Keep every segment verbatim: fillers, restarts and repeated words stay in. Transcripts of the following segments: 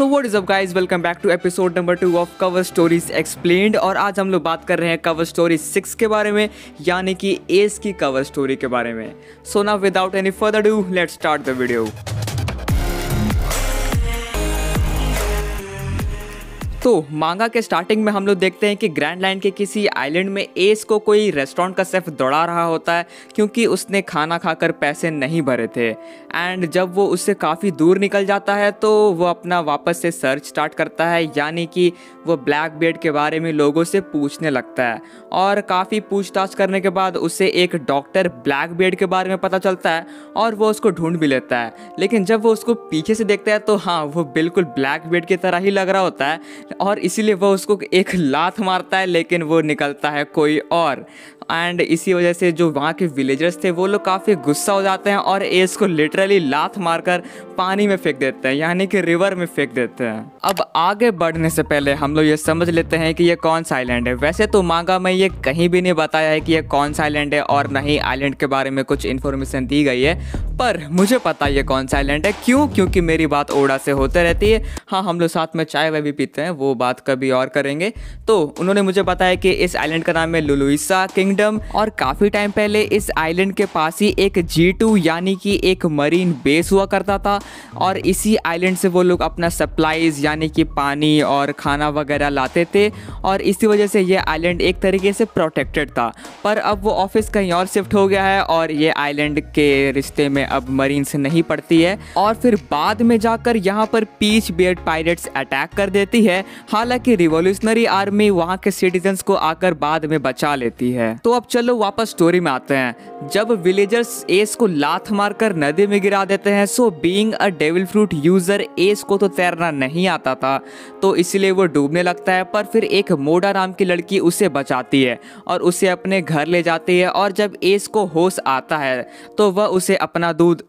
So what is up guys, welcome back to episode number two of cover stories explained. और आज हम लोग बात कर रहे हैं कवर स्टोरी सिक्स के बारे में, यानी कि एस की कवर स्टोरी के बारे में। So now without any further do, let's start the video. तो मांगा के स्टार्टिंग में हम लोग देखते हैं कि ग्रैंड लाइन के किसी आइलैंड में एस को कोई रेस्टोरेंट का शेफ दौड़ा रहा होता है क्योंकि उसने खाना खाकर पैसे नहीं भरे थे। एंड जब वो उससे काफ़ी दूर निकल जाता है तो वो अपना वापस से सर्च स्टार्ट करता है, यानी कि वो ब्लैकबीयर्ड के बारे में लोगों से पूछने लगता है। और काफ़ी पूछताछ करने के बाद उसे एक डॉक्टर ब्लैकबीयर्ड के बारे में पता चलता है और वो उसको ढूंढ भी लेता है। लेकिन जब वो उसको पीछे से देखता है तो हाँ, वो बिल्कुल ब्लैकबीयर्ड की तरह ही लग रहा होता है और इसीलिए वह उसको एक लात मारता है, लेकिन वो निकलता है कोई और। एंड इसी वजह से जो वहाँ के विलेजर्स थे वो लोग काफ़ी गुस्सा हो जाते हैं और एस को लिटरली लात मारकर पानी में फेंक देते हैं, यानी कि रिवर में फेंक देते हैं। अब आगे बढ़ने से पहले हम लोग ये समझ लेते हैं कि ये कौन सा आइलैंड है। वैसे तो मांगा में ये कहीं भी नहीं बताया है कि ये कौन सा आइलैंड है और ना ही आइलैंड के बारे में कुछ इन्फॉर्मेशन दी गई है, पर मुझे पता है ये कौन सा आइलैंड है। क्यों? क्योंकि मेरी बात ओडा से होते रहती है। हाँ, हम लोग साथ में चाय वाय भी पीते हैं, वो बात कभी और करेंगे। तो उन्होंने मुझे बताया कि इस आइलैंड का नाम है लुलुइसा किंगडम। और काफी टाइम पहले इस आइलैंड के पास ही एक जी टू यानी कि एक मरीन बेस हुआ करता था और इसी आइलैंड से वो लोग अपना सप्लाईज यानी कि पानी और खाना वगैरह लाते थे और इसी वजह से ये आइलैंड एक तरीके से प्रोटेक्टेड था। पर अब वो ऑफिस कहीं और शिफ्ट हो गया है और ये आइलैंड के रिश्ते में अब मरीन से नहीं पड़ती है। और फिर बाद में जाकर यहाँ पर पीच बियर्ड पायरेट्स अटैक कर देती है, हालांकि रिवोल्यूशनरी आर्मी वहाँ के सिटीजन्स को आकर बाद में बचा लेती है। तो अब चलो वापस स्टोरी में आते हैं। जब विलेजर्स एस को लात मारकर नदी में गिरा देते हैं, so being a devil fruit users को तो तैरना नहीं आता था तो इसलिए वो डूबने लगता है। पर फिर एक मोडा नाम की लड़की उसे बचाती है और उसे अपने घर ले जाती है। और जब एस को होश आता है तो वह उसे अपना दूध,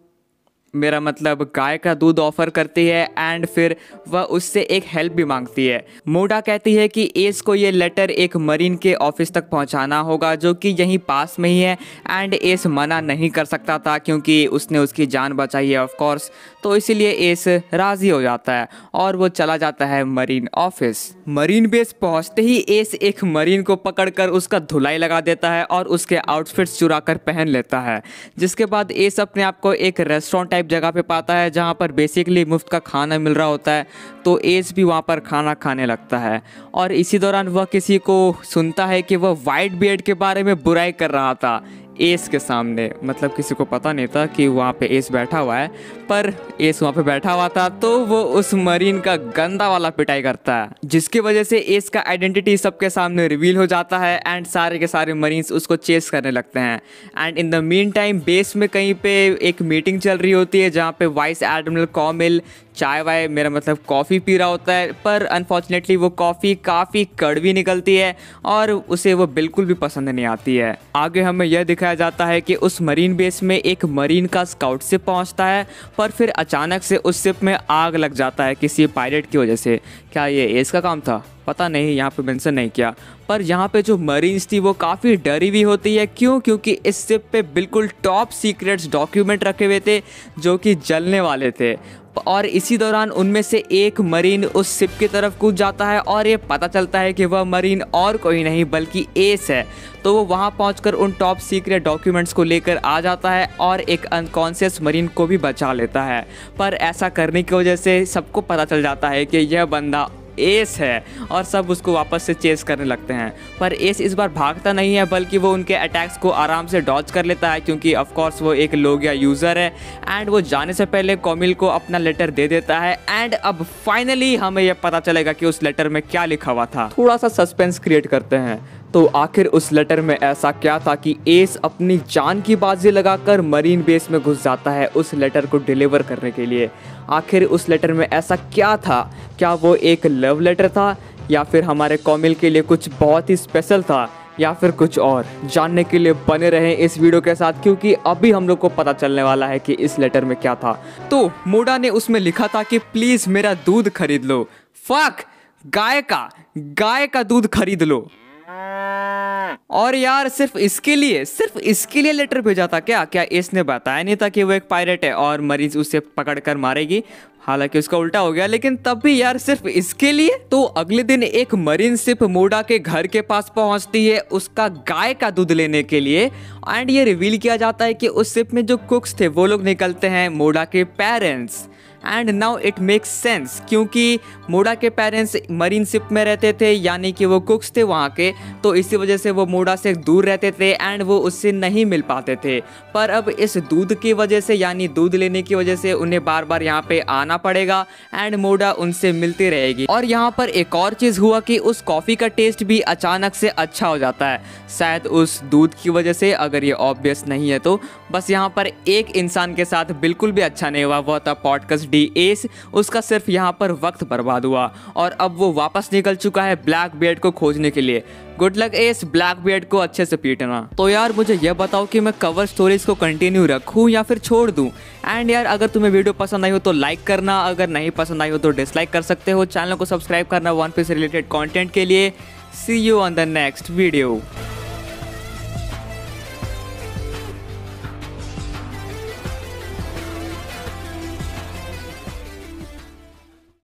मेरा मतलब गाय का दूध, ऑफर करती है। एंड फिर वह उससे एक हेल्प भी मांगती है। मोडा कहती है कि एस को ये लेटर एक मरीन के ऑफिस तक पहुंचाना होगा जो कि यहीं पास में ही है। एंड एस मना नहीं कर सकता था क्योंकि उसने उसकी जान बचाई है ऑफ कोर्स, तो इसीलिए एस राज़ी हो जाता है और वो चला जाता है मरीन ऑफिस। मरीन बेस पहुँचते ही एस एक मरीन को पकड़ कर उसका धुलाई लगा देता है और उसके आउटफिट्स चुरा कर पहन लेता है। जिसके बाद एस अपने आप को एक रेस्टोरेंट जगह पे पाता है जहाँ पर बेसिकली मुफ्त का खाना मिल रहा होता है, तो एस भी वहाँ पर खाना खाने लगता है। और इसी दौरान वह किसी को सुनता है कि वह वाइट बियर्ड के बारे में बुराई कर रहा था एस के सामने। मतलब किसी को पता नहीं था कि वहाँ पे एस बैठा हुआ है, पर एस वहाँ पे बैठा हुआ था तो वो उस मरीन का गंदा वाला पिटाई करता है, जिसकी वजह से एस का आइडेंटिटी सबके सामने रिवील हो जाता है। एंड सारे के सारे मरीन्स उसको चेस करने लगते हैं। And in the mean time base में कहीं पे एक मीटिंग चल रही होती है जहाँ पे वाइस एडमिरल कोमिल चाय वाय, मेरा मतलब कॉफ़ी, पी रहा होता है। पर अनफॉर्चुनेटली वो कॉफ़ी काफ़ी कड़वी निकलती है और उसे वो बिल्कुल भी पसंद नहीं आती है। आगे हमें यह दिखाया जाता है कि उस मरीन बेस में एक मरीन का स्काउट शिप पहुंचता है, पर फिर अचानक से उस शिप में आग लग जाता है किसी पायलट की वजह से। क्या ये एस का काम था? पता नहीं, यहाँ पे मेंशन नहीं किया। पर यहाँ पे जो मरीन्स थी वो काफ़ी डरी हुई होती है। क्यों? क्योंकि इस शिप पे बिल्कुल टॉप सीक्रेट्स डॉक्यूमेंट रखे हुए थे जो कि जलने वाले थे। और इसी दौरान उनमें से एक मरीन उस शिप की तरफ कूद जाता है और ये पता चलता है कि वह मरीन और कोई नहीं बल्कि एस है। तो वो वहाँ पहुँचकर उन टॉप सीक्रेट डॉक्यूमेंट्स को लेकर आ जाता है और एक अनकॉन्शियस मरीन को भी बचा लेता है। पर ऐसा करने की वजह से सबको पता चल जाता है कि यह बंदा एस है और सब उसको वापस से चेस करने लगते हैं। पर एस इस बार भागता नहीं है बल्कि वो उनके अटैक्स को आराम से डॉज कर लेता है क्योंकि ऑफ कोर्स वो एक लोग या यूज़र है। एंड वो जाने से पहले कोमिल को अपना लेटर दे देता है। एंड अब फाइनली हमें यह पता चलेगा कि उस लेटर में क्या लिखा हुआ था। थोड़ा सा सस्पेंस क्रिएट करते हैं। तो आखिर उस लेटर में ऐसा क्या था कि एस अपनी जान की बाजी लगाकर मरीन बेस में घुस जाता है उस लेटर को डिलीवर करने के लिए? आखिर उस लेटर में ऐसा क्या था? क्या वो एक लव लेटर था या फिर हमारे कोमिल के लिए कुछ बहुत ही स्पेशल था या फिर कुछ और? जानने के लिए बने रहें इस वीडियो के साथ क्योंकि अभी हम लोग को पता चलने वाला है कि इस लेटर में क्या था। तो मोडा ने उसमें लिखा था कि प्लीज़ मेरा दूध खरीद लो। फक, गाय का गाय का दूध खरीद लो। और यार सिर्फ इसके लिए सिर्फ इसके लिए लेटर भेजा था क्या? क्या एस ने बताया नहीं था कि वो एक पायरेट है और मरीज उसे पकड़कर मारेगी? हालांकि उसका उल्टा हो गया, लेकिन तब भी यार सिर्फ इसके लिए। तो अगले दिन एक मरीन शिप मोडा के घर के पास पहुंचती है उसका गाय का दूध लेने के लिए। एंड ये रिवील किया जाता है कि उस शिप में जो कुक्स थे वो लोग निकलते हैं मोडा के parents. And now it makes sense, क्योंकि मोडा के पेरेंट्स मरीन शिप में रहते थे यानी कि वो कुक्स थे वहाँ के, तो इसी वजह से वो मोडा से दूर रहते थे एंड वो उससे नहीं मिल पाते थे। पर अब इस दूध की वजह से यानी दूध लेने की वजह से उन्हें बार बार यहाँ पे आना पड़ेगा एंड मोडा उनसे मिलती रहेगी। और यहाँ पर एक और चीज़ हुआ कि उस कॉफ़ी का टेस्ट भी अचानक से अच्छा हो जाता है, शायद उस दूध की वजह से, अगर ये ऑब्वियस नहीं है तो। बस यहाँ पर एक इंसान के साथ बिल्कुल भी अच्छा नहीं हुआ, वह था पॉडकास्ट डी एस, उसका सिर्फ यहाँ पर वक्त बर्बाद हुआ। और अब वो वापस निकल चुका है ब्लैकबीयर्ड को खोजने के लिए। गुड लक एस, ब्लैकबीयर्ड को अच्छे से पीटना। तो यार मुझे यह बताओ कि मैं कवर स्टोरीज को कंटिन्यू रखूँ या फिर छोड़ दूँ। एंड यार अगर तुम्हें वीडियो पसंद आई हो तो लाइक करना, अगर नहीं पसंद आई हो तो डिसलाइक कर सकते हो। चैनल को सब्सक्राइब करना वन पीस रिलेटेड कॉन्टेंट के लिए। See you on the next video.